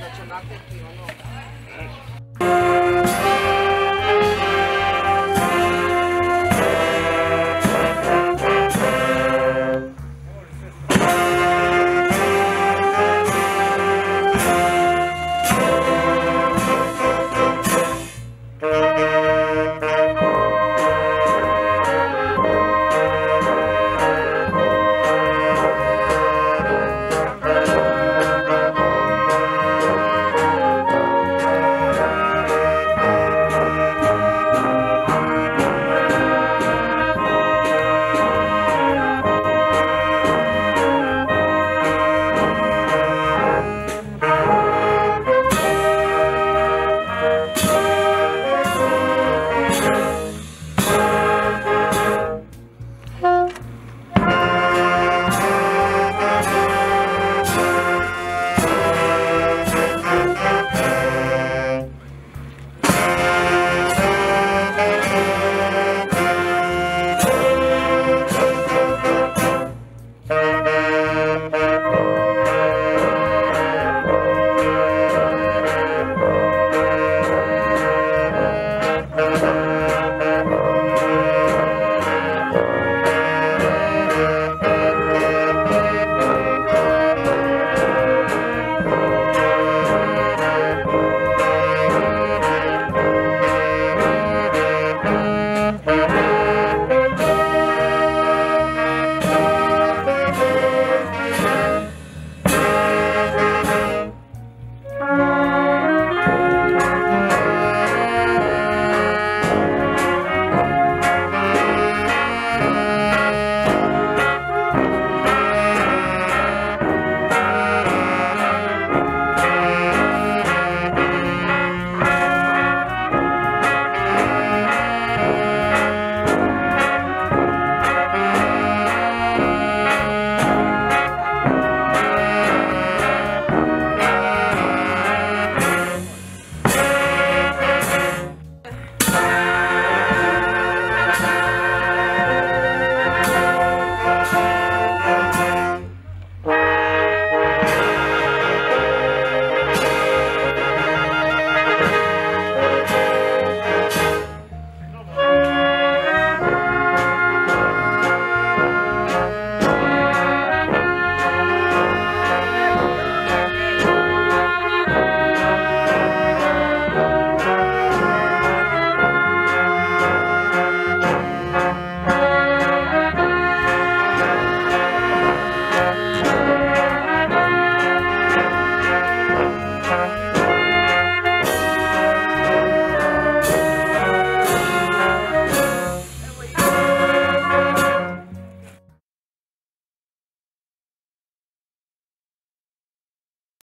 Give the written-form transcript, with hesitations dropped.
that you're not thinking or not.